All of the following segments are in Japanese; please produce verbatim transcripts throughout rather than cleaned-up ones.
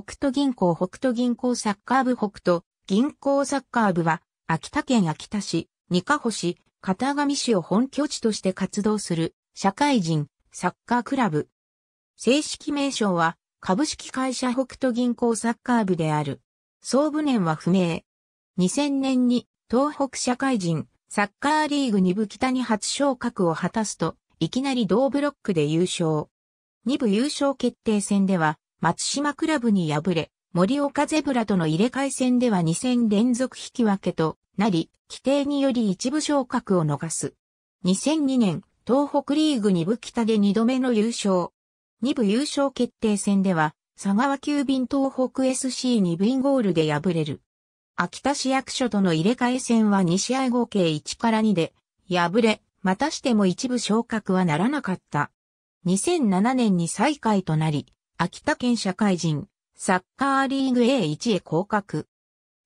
北都銀行北都銀行サッカー部北都銀行サッカー部は、秋田県秋田市、にかほ市、潟上市を本拠地として活動する、社会人、サッカークラブ。正式名称は、株式会社北都銀行サッカー部である。創部年は不明。にせんねんに、東北社会人、サッカーリーグにぶ北に初昇格を果たすと、いきなり同ブロックで優勝。に部優勝決定戦では、松島クラブに敗れ、盛岡ゼブラとの入れ替え戦ではに戦連続引き分けとなり、規定によりいち部昇格を逃す。にせんにねん、東北リーグに部北でにどめの優勝。に部優勝決定戦では、佐川急便東北 エスシー に部インゴールで敗れる。秋田市役所との入れ替え戦はに試合合計いちからにで敗れ、またしてもいち部昇格はならなかった。にせんななねんに再開となり、秋田県社会人、サッカーリーグ エーワン へ降格。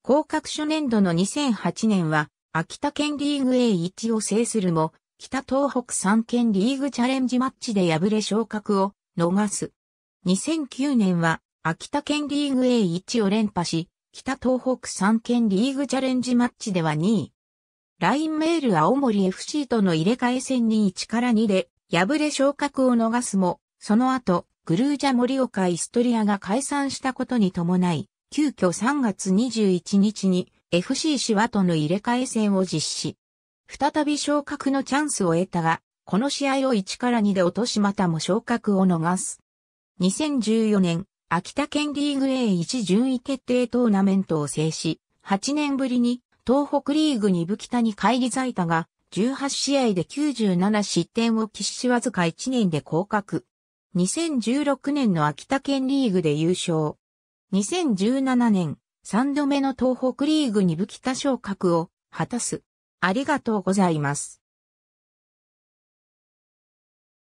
降格初年度のにせんはちねんは、秋田県リーグ エーワン を制するも、北東北さん県リーグチャレンジマッチで敗れ昇格を逃す。にせんきゅうねんは、秋田県リーグ エーワン を連覇し、北東北さん県リーグチャレンジマッチではにい。ライン メール青森 エフシー との入れ替え戦にいちからにで、敗れ昇格を逃すも、その後、グルージャ盛岡イストリアが解散したことに伴い、急遽さんがつにじゅういちにちに エフシー シワとの入れ替え戦を実施。再び昇格のチャンスを得たが、この試合をいちからにで落としまたも昇格を逃す。にせんじゅうよねん、秋田県リーグ エーワン 順位決定トーナメントを制し、はちねんぶりに東北リーグに部北に返り咲いたが、じゅうはち試合できゅうじゅうなな失点を喫しわずかいちねんで降格。にせんじゅうろくねんの秋田県リーグで優勝。にせんじゅうななねん、さんどめの東北リーグに部北昇格を果たす。ありがとうございます。